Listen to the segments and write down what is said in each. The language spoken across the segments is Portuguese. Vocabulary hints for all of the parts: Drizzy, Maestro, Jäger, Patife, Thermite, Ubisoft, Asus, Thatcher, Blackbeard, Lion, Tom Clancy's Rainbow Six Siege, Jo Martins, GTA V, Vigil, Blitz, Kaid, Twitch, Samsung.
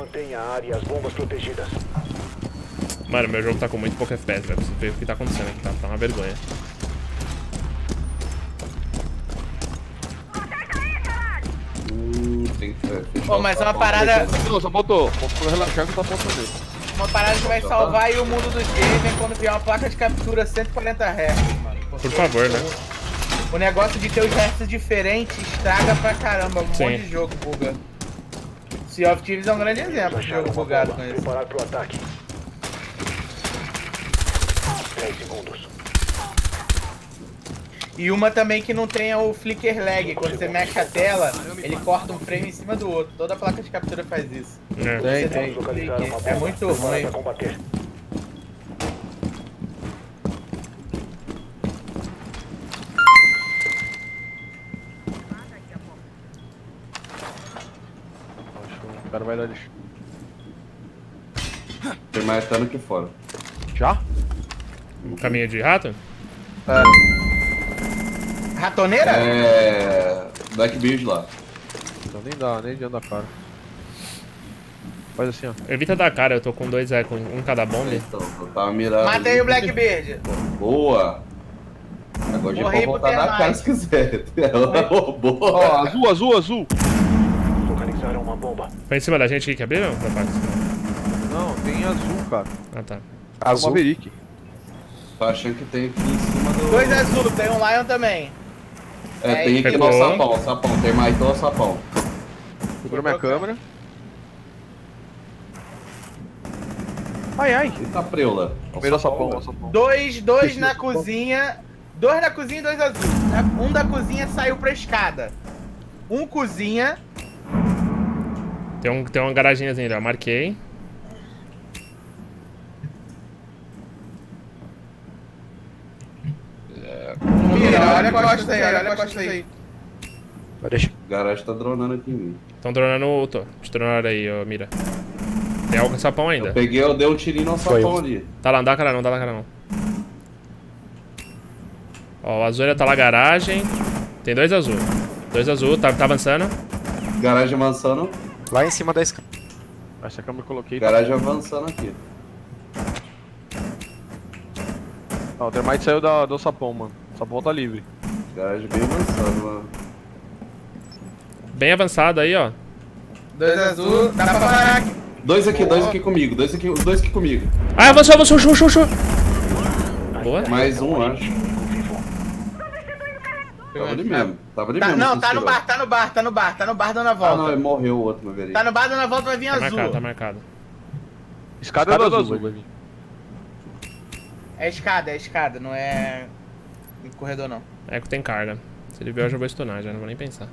Mantenha a área e as bombas protegidas. Mano, meu jogo tá com muito pouco FPS, velho. Preciso ver o que tá acontecendo aqui, tá uma vergonha. Pô, mas uma parada... Não, só botou. Vou relaxar que tá faltando dele. Uma parada que vai salvar aí o mundo dos games é quando vier uma placa de captura 140 Hz, mano. Por favor, né? O negócio de ter os hertz diferentes estraga pra caramba. Um monte de jogo buga. Sea of Thieves é um grande exemplo de jogo bugado com isso. Preparar pro ataque. 10 segundos. E uma também que não tenha o flicker lag, quando você mexe a tela, ele corta um frame em cima do outro. Toda placa de captura faz isso. É muito ruim. O cara vai dar lixo. Tem mais tá aqui fora. Já? O caminho de rato? É. Ratoneira? É... Blackbeard lá. Então nem dá, nem adianta a cara. Faz assim, ó. Evita dar cara, eu tô com 2 Echo, um cada bomba. Então, eu tava mirando. Matei o Blackbeard. Boa. Agora já pode voltar na cara se quiser. Boa. Azul, azul, azul. Localizaram uma bomba. Foi em cima da gente aí que abriram? Não, tem azul, cara. Ah, tá. Azul. Maverick. Tô achando que tem aqui em cima do... 2 azul, tem um Lion também. É, tem aqui no sapão, sapão. Thermite ou sapão. Segura minha câmera. Ai, ai. Eita preula. Primeiro sapão, sapão. Dois na cozinha. 2 na cozinha e 2 azul. Um da cozinha saiu pra escada. Um cozinha. Tem uma garagenzinha ali, ó. Marquei. Olha a costa aí, olha a costa aí. O garagem tá dronando aqui em mim. Tão dronando o outro. Te dronaram aí, ó, mira. Tem algo no sapão ainda? Eu peguei, eu dei um tirinho no sapão ali. Tá lá, não dá cara não, dá lá cara não. Ó, o azul ainda tá lá, garagem. Tem 2 azul. 2 azul, tá avançando. Garagem avançando. Lá em cima da escada. Acho que a câmera eu coloquei. Garagem avançando aqui. Ó, o Thermite saiu do sapão, mano. Só volta livre. Garagem bem avançado, mano. Bem avançado aí, ó. 2 azul, dá pra parar aqui. 2 aqui, 2 aqui comigo, 2 aqui, 2 aqui comigo. Ah, avançou, avançou, show, show, show. Boa. Mais um, acho. Tava ali mesmo, tava ali mesmo. Não, tá no bar, tá no bar, tá no bar, tá no bar dando a volta. Ah, não, ele morreu o outro, Maverick. Tá no bar dando a volta, vai vir azul. Tá marcado, tá marcado. Escada do azul, vai vir. É escada, não é... No corredor não. Echo tem carga. Se ele vier eu já vou stunar, já não vou nem pensar.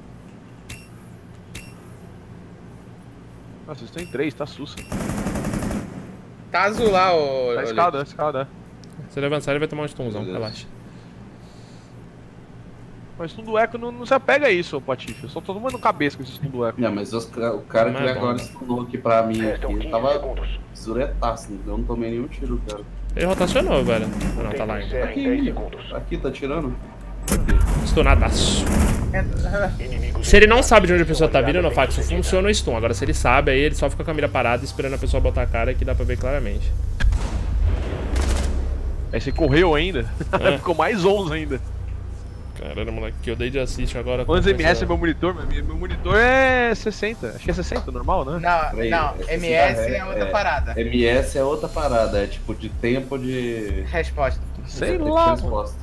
Nossa, vocês têm 3, tá sussa. Tá azul lá, ô... Tá escada, escada. Se ele avançar ele vai tomar um stunzão, relaxa. Mas stun do Echo não se apega a isso, ô Patife. Eu só tô tomando cabeça com esse stun do Echo. Não, mas o cara que agora stunou aqui pra mim aqui, ele tava zuretaço, então eu não tomei nenhum tiro, cara. Ele rotacionou, velho. Não, tá lá ainda. Aqui tá tirando. Stunadaço. Se ele não sabe de onde a pessoa tá vindo, no fax funciona o stun. Agora se ele sabe, aí ele só fica com a mira parada esperando a pessoa botar a cara que dá pra ver claramente. Aí você correu ainda. Ficou mais 11 ainda. Caralho, moleque, eu dei de assist agora. 11 MS é meu monitor, meu monitor é 60. Acho que é 60, normal, né? Não, MS é outra parada. MS é outra parada, é tipo de tempo de... Resposta. Sei lá, resposta.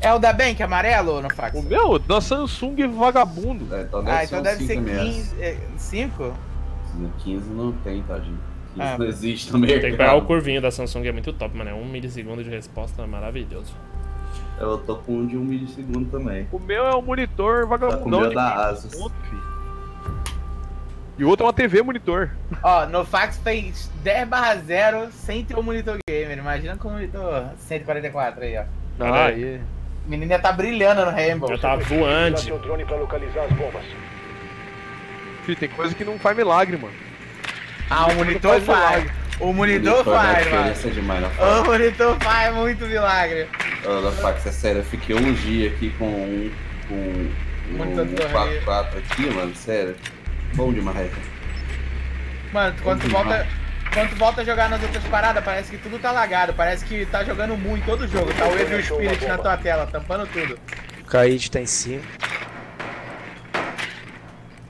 É o da Bank amarelo ou não fax? O meu? Da Samsung vagabundo. É, então deve então deve ser 15... 5? 15 não tem, tá, gente? 15 não existe também. Tem que pegar o curvinho da Samsung, é muito top, mano. É 1 milissegundo de resposta, maravilhoso. Eu tô com um de 1 milissegundo também. O meu é um monitor vagabundão tá de da Asus. E o outro é uma TV monitor. Ó, no fax fez 10/0 sem ter um monitor gamer. Imagina com o monitor 144 aí, ó. Ah, aí. O menino já tá brilhando no Rainbow. Já tá voante. Fih, tem coisa que não faz milagre, mano. Ah, o monitor faz. O monitor faz, mano. Demais, o monitor faz muito milagre. Olha, Fax, é sério, eu fiquei um dia aqui com um 4x4 aqui, mano, sério. Bom demais, cara. Mano, quando tu volta a jogar nas outras paradas, parece que tudo tá lagado. Parece que tá jogando muito todo jogo. Tá o Evil Spirit na tua tela, tampando tudo. O Kaid tá em cima.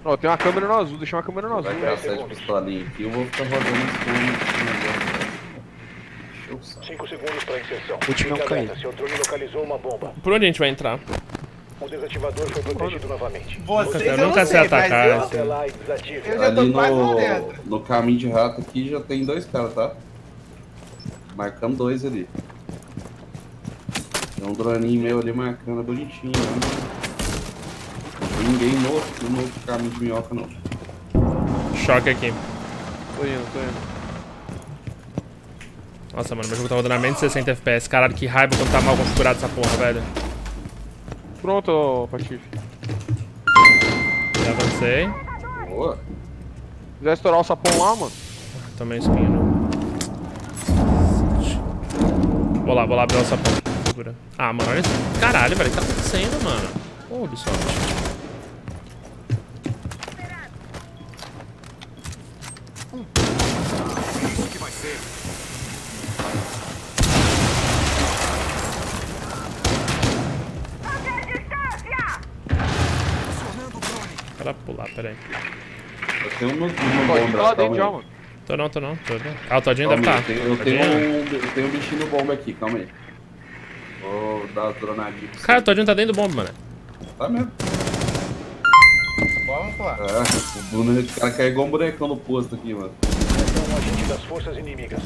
Ó, tem uma câmera no azul, deixa uma câmera no azul. Vai ter 7 pistolinhas aqui, eu vou ficar rodando isso por 5 segundos pra inserção. Último é o Kaid. Por onde a gente vai entrar? O desativador foi protegido novamente. Vocês nunca se atacaram. Eu já tô no caminho de rato aqui já tem 2 caras, tá? Marcamos 2 ali. Tem um droninho meu ali marcando, bonitinho. Não tem ninguém no caminho de minhoca, não. Choque aqui. Tô indo. Nossa, mano, meu jogo tá rodando a menos de 60 FPS. Caralho, que raiva quando tá mal configurado essa porra, velho. Pronto, Patife. Já avancei. Boa. Quiser estourar o sapão lá, mano? Também espinho. Vou lá abrir o sapão. Segura. Ah, mano, olha isso. Caralho, velho, o que tá acontecendo, mano? Ô, Ubisoft. O que vai ser? Pra pular, peraí. Eu tenho uma bomba. Tô não. Ah, o Todinho deve estar. Eu tenho um bichinho no bomba aqui, calma aí. Vou dar as dronadinhas. Cara, o Todinho tá dentro do bomba, mano. Tá mesmo. Vamos pular. O cara carregou um bonecão no posto aqui, mano. É um agente das forças inimigas.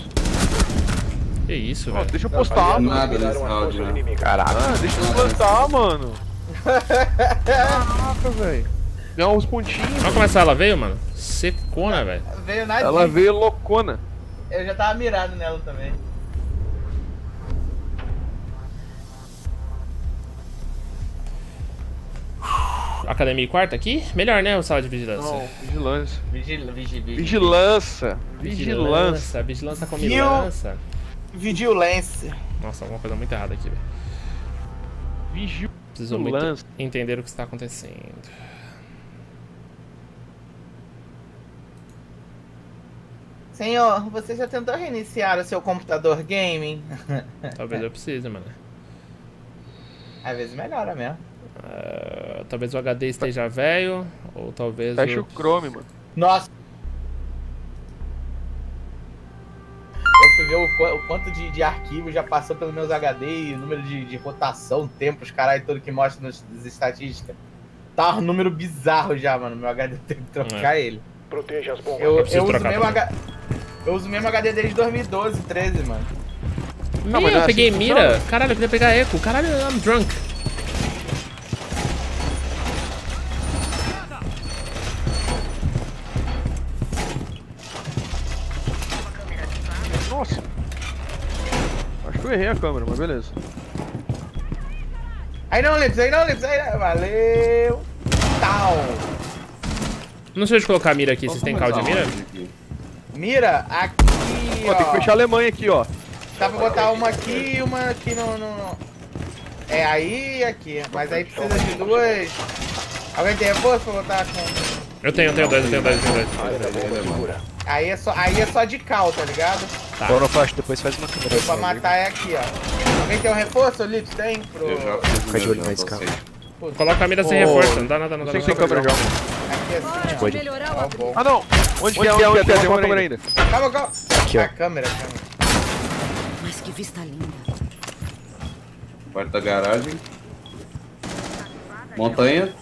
Que isso, velho. Deixa eu postar, mano. Nada nesse áudio, né? Caraca. Deixa eu postar, mano. Caraca, velho. Ganhou uns pontinhos. Olha como essa ela veio, mano. Secona, velho. Veio na ela dica. Veio loucona. Eu já tava mirado nela também. Academia e quarta aqui? Melhor, né? Ou sala de vigilância? Não, vigilância. Vigilância com vigilância. Vigilância. Nossa, alguma coisa muito errada aqui, velho. Vigilância. Preciso muito entender o que está acontecendo. Senhor, você já tentou reiniciar o seu computador gaming? Talvez eu precise, mano. Às vezes melhora mesmo. Talvez o HD esteja velho, ou talvez... Fecha o Chrome, mano. Nossa! Eu fui ver o quanto de arquivo já passou pelos meus HD, o número de rotação, tempos, caralho, tudo que mostra nas estatísticas. Tá um número bizarro já, mano. Meu HD tem que trocar ele. Proteja as bombas. Eu uso o mesmo HD desde 2012, 13, mano. Não, mas eu peguei mira. Caralho, eu queria pegar Echo. Caralho, I'm drunk. Nossa. Acho que eu errei a câmera, mas beleza. Aí não, Lips. Valeu. Tal. Não sei onde colocar a mira aqui. Vocês têm caldo de mira? Mira aqui, ó. Tem que fechar a Alemanha aqui, ó. Dá pra botar uma aqui e uma aqui no... É, aí e aqui. Mas aí precisa de 2. Alguém tem reforço pra botar com... Eu tenho dois. Aí é só de cal, tá ligado? Tá. Agora eu faço, depois faz uma câmera. Pra matar é aqui, ó. Alguém tem um reforço, Lips? Tem? Pro... Eu já fiz o meu, não. Coloca a mira sem reforço, não dá. Sem câmera, já. Pode. Ah, não! Onde que é? Tem uma câmera ainda. Calma. Aqui, ó. A câmera. Mas que vista linda. Parte da garagem. Montanha.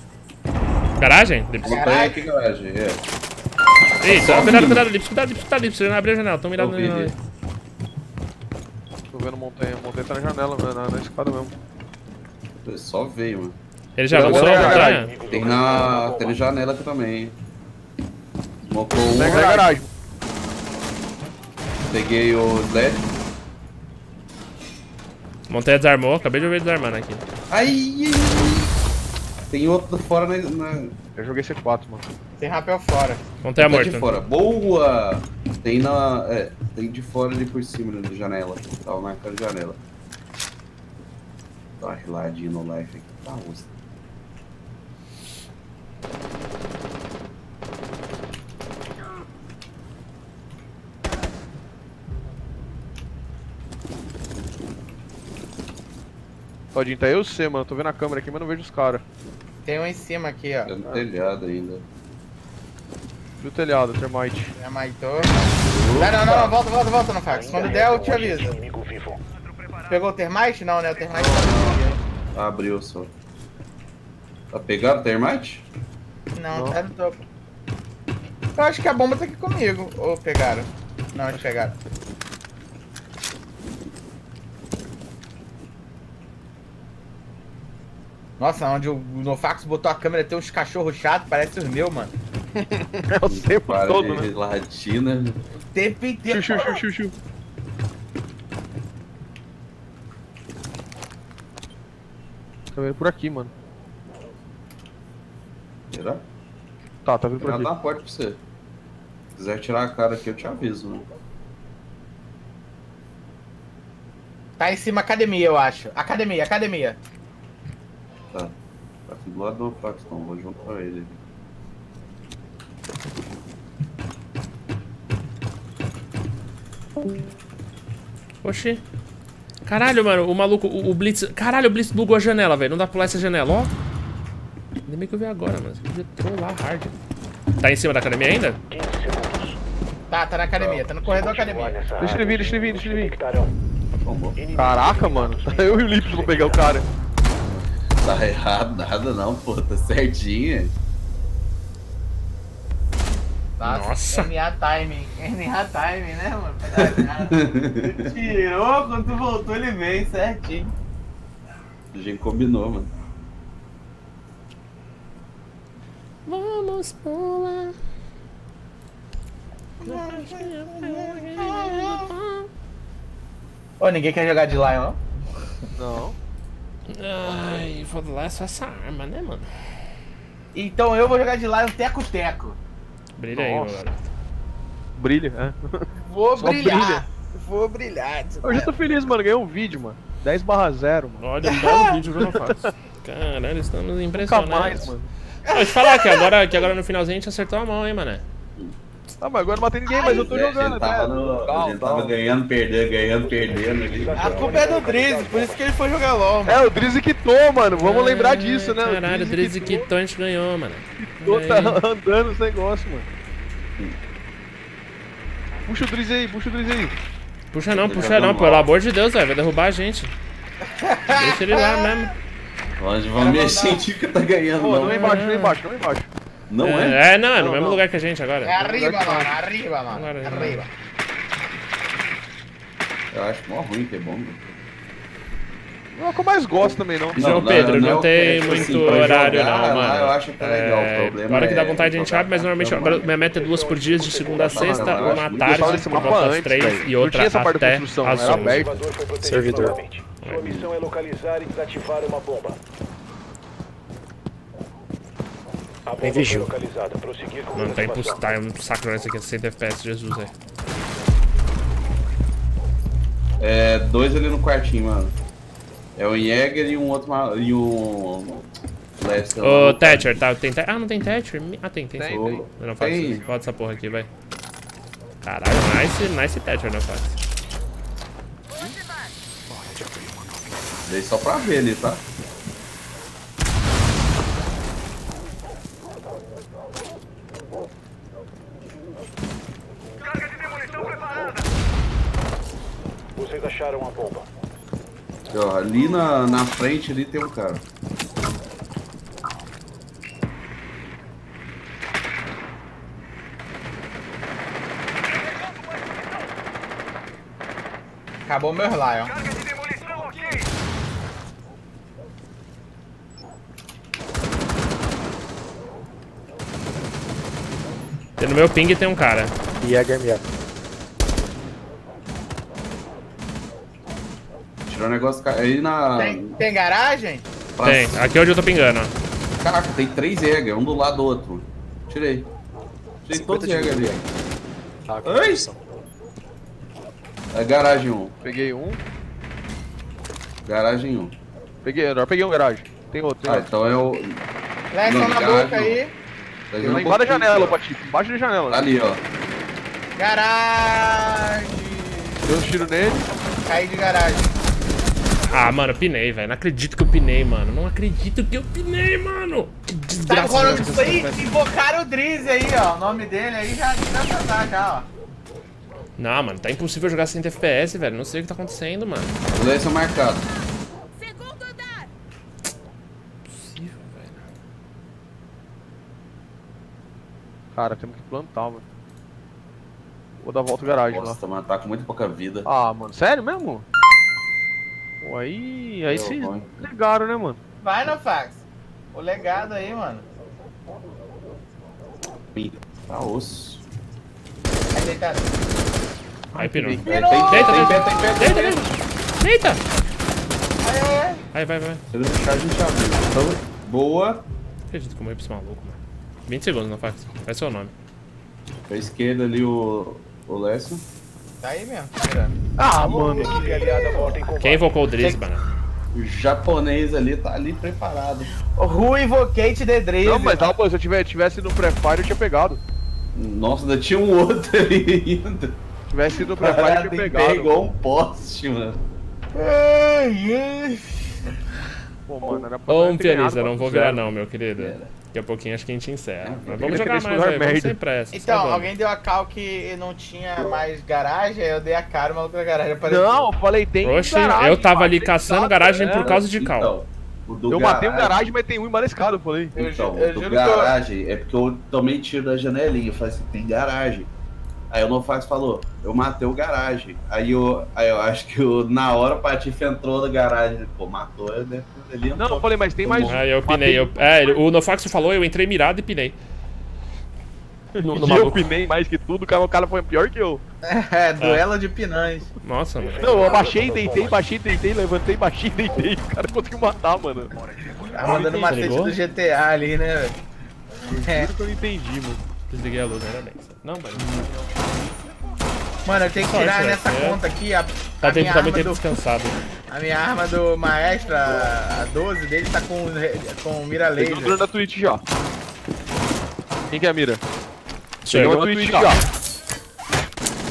Garagem? Montanha aqui, garagem. É. Eita, cuidado, Lips. Você não abriu a janela, estão mirando na janela. Tô vendo montanha. Montanha tá na janela, na escada mesmo. Só veio, mano. Ele já avançou a montanha? Tem janela aqui também. Mocou um. Pega na garagem. Peguei o LED. Montanha desarmou, acabei de ouvir desarmando aqui. Ai! Tem outro fora na... Eu joguei C4, mano. Tem rapel fora. Montanha morta. Tem de fora. Boa! Tem na... É, tem de fora ali por cima da janela. Tava marcando a janela. Dá uma riladinha no life aqui. Tá rosto. Todinho, tá eu e você, mano. Tô vendo a câmera aqui, mas não vejo os caras. Tem um em cima aqui, ó. Tá no telhado ainda. Do telhado, Thermite. Thermitou. Não, volta, não, Fax. Quando der, eu te aviso. Pegou o Thermite? Não, né? O Thermite tá abriu só. Tá pegado o Thermite? Não, tá no topo. Eu acho que a bomba tá aqui comigo. Ou pegaram? Não, eles pegaram. Nossa, onde o Nofax botou a câmera tem uns cachorros chatos, parece os meus, mano. É o tempo todo, né? Latina. O tempo inteiro. Chu. Tá vindo por aqui, mano. Será? Tá vindo por aqui. Vou dar uma porta pra você. Se quiser tirar a cara aqui, eu te aviso, mano. Tá em cima, academia, eu acho. Academia. Tá aqui do lado do Fax, então vou junto pra ele. Oxi. Caralho, mano, o maluco, o Blitz. Caralho, o Blitz bugou a janela, velho. Não dá pra pular essa janela, ó. Ainda bem que eu vi agora, mano. Você podia trollar hard. Tá em cima da academia ainda? Tá na academia, tá no corredor da academia. Deixa ele vir. Caraca, mano. Eu e o Lips vou pegar o cara. Tá errado nada não, pô, tá certinho. Nossa. NA timing, né, mano? Tirou, quando tu voltou ele veio certinho. A gente combinou, mano. Vamos pular. Ô, ninguém quer jogar de Lion, não? Não. Ai, vou lá é só essa arma, né, mano? Então eu vou jogar de lá um teco-teco. Brilha aí, mano. Brilha, é. Vou brilhar. Eu já tô feliz, mano. Ganhei um vídeo, mano. 10/0, mano. Olha, um belo vídeo que eu não faço. Caralho, estamos impressionados. Nunca mais, mano. Não, deixa eu te falar que agora no finalzinho a gente acertou a mão, hein, mané. Ah, mas agora não matei ninguém, mas eu tô jogando, né? A gente tava ganhando, perdendo. Ali. A culpa é do Drizzy, por isso que ele foi jogar LOL, mano. É, o Drizzy quitou, mano. Vamos lembrar disso, né? Caralho, o Drizzy quitou, a gente ganhou, mano. Quitou, tá andando esse negócio, mano. Puxa o Drizzy aí. Puxa não, pelo amor de Deus, velho. Vai derrubar a gente. Deixa ele lá mesmo. Onde vão mexer em ti que tá ganhando, mano. Não é embaixo. Não é? É no mesmo lugar que a gente agora. É arriba, mano. Eu acho mó ruim ter bomba. Não é o que eu mais gosto também, não. João Pedro, não tem muito horário, não, mano. Eu acho que tá legal o problema. Claro que dá vontade a gente abre, mas normalmente minha meta é 2 por dia, de segunda a sexta, uma à tarde, por volta das 3 e outra até às 11. Servidor. Sua missão é localizar e desativar uma bomba. Tem Vigil. Mano, tá impossível. Tá um saco isso aqui, 60 FPS, Jesus, velho. É, 2 ali no quartinho, mano. É o Jäger e um outro... e o... Ô, Thatcher, tá? Tem Thatcher? Ah, não tem Thatcher? Ah, tem. Eu não faço isso. Bota essa porra aqui, vai. Caralho, nice Thatcher, não faço. Dei só pra ver ali, tá? Vocês acharam a bomba. Ó, ali na frente ali tem um cara. Acabou meu Lion. Carga de demolição, ok. No meu ping tem um cara. E a game up. O negócio aí na... Tem garagem? Tem, aqui é onde eu tô pingando. Caraca, tem 3 Jäger, um do lado do outro. Tirei todos os Jäger ali. Ai! É garagem 1. Peguei um. Garagem 1. Peguei um garagem. Tem outro. Ah, então é o... Leste na boca aí. Tem lá embaixo da janela, Pati. Embaixo da janela. Ali, ó. Garagem! Deu um tiro nele. Caí de garagem. Ah, mano, eu pinei, velho. Não acredito que eu pinei, mano. Não acredito que eu pinei, mano. Que desgraça. Tá rolando isso aí, invocaram o Drizzy aí, ó. O nome dele aí já, ó. Não, mano, tá impossível jogar 100 FPS, velho. Não sei o que tá acontecendo, mano. Os dois são marcados. Segundo andar. Impossível, velho. Cara, temos que plantar, mano. Vou dar volta à garagem. Nossa, mano, tá com muito pouca vida. Ah, mano, sério mesmo? Pô, aí vocês legaram, né, mano? Vai, Nofax. O legado aí, mano. Tá osso. Vai deitar. Ai, pirou. Deita! Aí, vai. Se eu deixar, a gente abre. Então, boa. Não acredito que eu morri pra esse maluco, mano. 20 segundos, Nofax. Vai ser o nome. Pra esquerda ali o Lécio. Tá aí mesmo. Ah, mano. Quem invocou o Drizzy, mano? O japonês ali tá ali preparado. Who invocate the Drizzy? Não, mas tá, pô, se eu tivesse no pré-fire eu tinha pegado. Nossa, ainda tinha um outro ali ainda. Se tivesse ido no pré-fire eu tinha pegado. Pegou um poste, mano. Pô, mano, era pra... Ô, pianista, não vou virar não, meu querido. Daqui a pouquinho acho que a gente encerra. Mas vamos jogar mais aí, vamos sem pressa. Então, alguém deu a cal que não tinha mais garagem, aí eu dei a cara, mas outra garagem apareceu. Não, eu falei, tem garagem. Eu tava ali caçando garagem por causa de cal. Eu matei um garagem, mas tem um embarescado, eu falei. Então, do garagem, é porque eu tomei tiro da janelinha, eu falei assim, tem garagem. Aí o Nofax falou, eu matei o garagem. Aí eu acho que na hora o Patife entrou no garagem. Pô, matou, né? Ele entrou. Não, eu falei, mas tem mais um. Aí eu pinei. O Nofax falou, eu entrei mirado e pinei. Eu pinei mais que tudo, o cara foi pior que eu. É, duela de pinães. Nossa, mano. Não, eu baixei, deitei, levantei, baixei, deitei. O cara conseguiu matar, mano. Tá mandando uma tete do GTA ali, né, velho? É. Isso que eu não entendi, mano. Desliguei a luz, era bem. Não, velho. Mano, eu tenho que tirar nessa conta aqui a... Tá tendo também tempo descansado. A minha arma do Maestro, a 12 dele, tá com mira laser. Tem da Twitch já. Quem que é a mira? Chegou a Twitch já.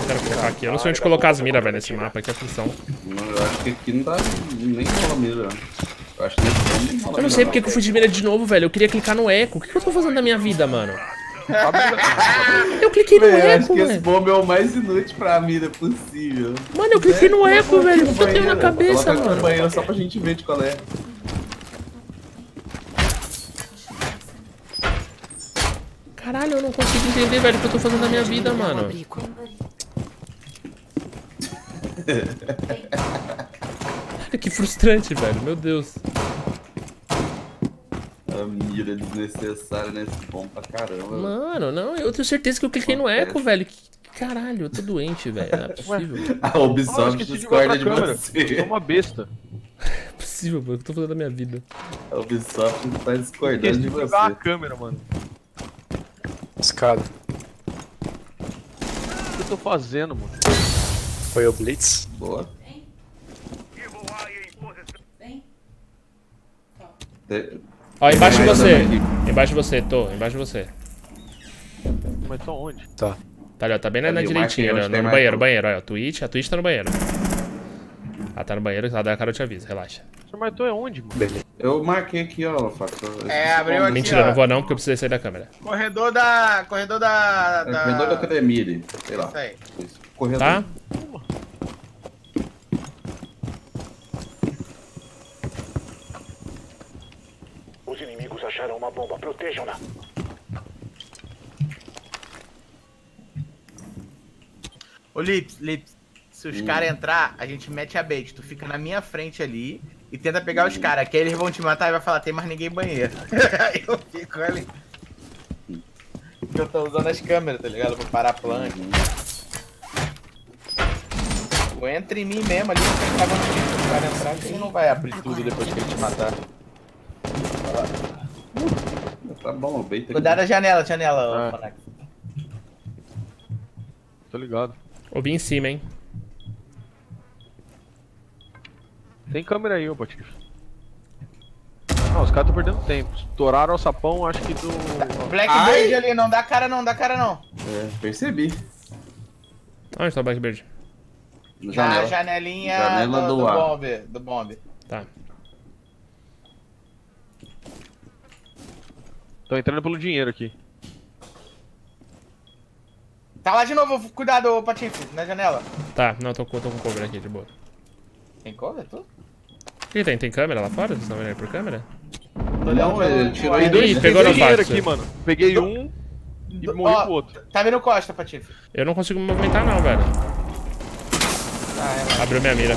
Quero colocar aqui. Eu não sei onde colocar as miras, velho, nesse mapa. Que aflição. Mano, eu acho que aqui não tá nem com a mira. Eu acho que nem com a mira. Eu não sei porque que eu fui de mira de novo, velho. Eu queria clicar no Echo. O que eu tô fazendo na minha vida, mano? Eu cliquei no Echo, velho. Acho que esse bomb é o mais inútil pra mira possível. Mano, eu cliquei no Echo, velho. O que eu tenho na cabeça, mano? Banheiro só pra gente ver de qual é. Caralho, eu não consigo entender, velho, o que eu tô fazendo na minha vida, mano. Que frustrante, velho. Meu Deus. A mira desnecessária nesse bom pra caramba. Mano, não, eu tenho certeza que eu cliquei no Echo, velho. Caralho, eu tô doente, velho. Não é possível. A Ubisoft discorda de você. Eu sou uma besta. É possível, mano. O que eu tô fazendo da minha vida? A Ubisoft tá discordando de você. A câmera, mano. Escada. O que eu tô fazendo, mano? Foi o Blitz. Boa. Ó, embaixo de você. Embaixo de você, tô. Embaixo de você. Mas tô onde? Tá. Tá ali, ó. Tá bem na direitinha, né? No banheiro. Ó, a Twitch tá no banheiro. Ah, tá no banheiro. Lá da cara eu te aviso, relaxa. Você marcou é onde, mano? Beleza. Eu marquei aqui, ó, Fato. É, abriu aqui. Mentira, ó. Não vou não, porque eu precisei sair da câmera. Corredor da... Corredor da academia, sei lá. Isso aí. Corredor. Tá? Os inimigos acharam uma bomba, protejam-na. Ô Lips, se os caras entrar, a gente mete a bait. Tu fica na minha frente ali e tenta pegar os caras, que aí eles vão te matar e vai falar, tem mais ninguém banheiro. Aí eu fico ali. Eu tô usando as câmeras, tá ligado? Pra parar plano. Entra em mim mesmo ali, os caras entrar, que não vai abrir tudo depois que ele te matar. Tá bom, beita. Cuidado da janela, Manac. Tô ligado. Ou bem em cima, hein? Tem câmera aí, ô Patife. Não, os caras tão perdendo tempo. Estouraram o sapão, acho que do... Blackbeard ali, não dá cara não, É, percebi. Onde tá o Blackbeard? Na janelinha do bomb. Tá. Tô entrando pelo dinheiro aqui. Tá lá de novo, cuidado, Patife, na janela. Tá, não, tô com cover aqui, de boa. Tem cover, tu? O que tem? Tem câmera lá fora? Vocês estão vendo aí por câmera? Tô olhando, ele tirou aí dois. Ih, pegou no dinheiro aqui, mano. Peguei um e morri pro outro. Tá vindo costa, Patife. Eu não consigo me movimentar não, velho. Ah, é, abriu minha mira.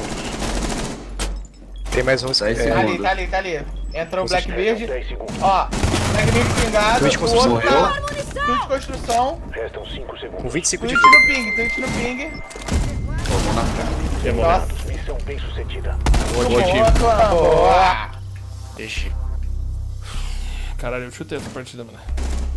Tem mais um. Tá ali. Entrou o Blackbeard. Ó, Blackbeard pingado, o outro tá... Tudo de construção. Restam 5 segundos. Com 25 de vida. Twitch no ping. Tomou na cara. Demorado. Missão bem sucedida. Boa. Ixi. Caralho, eu chutei essa partida, mano.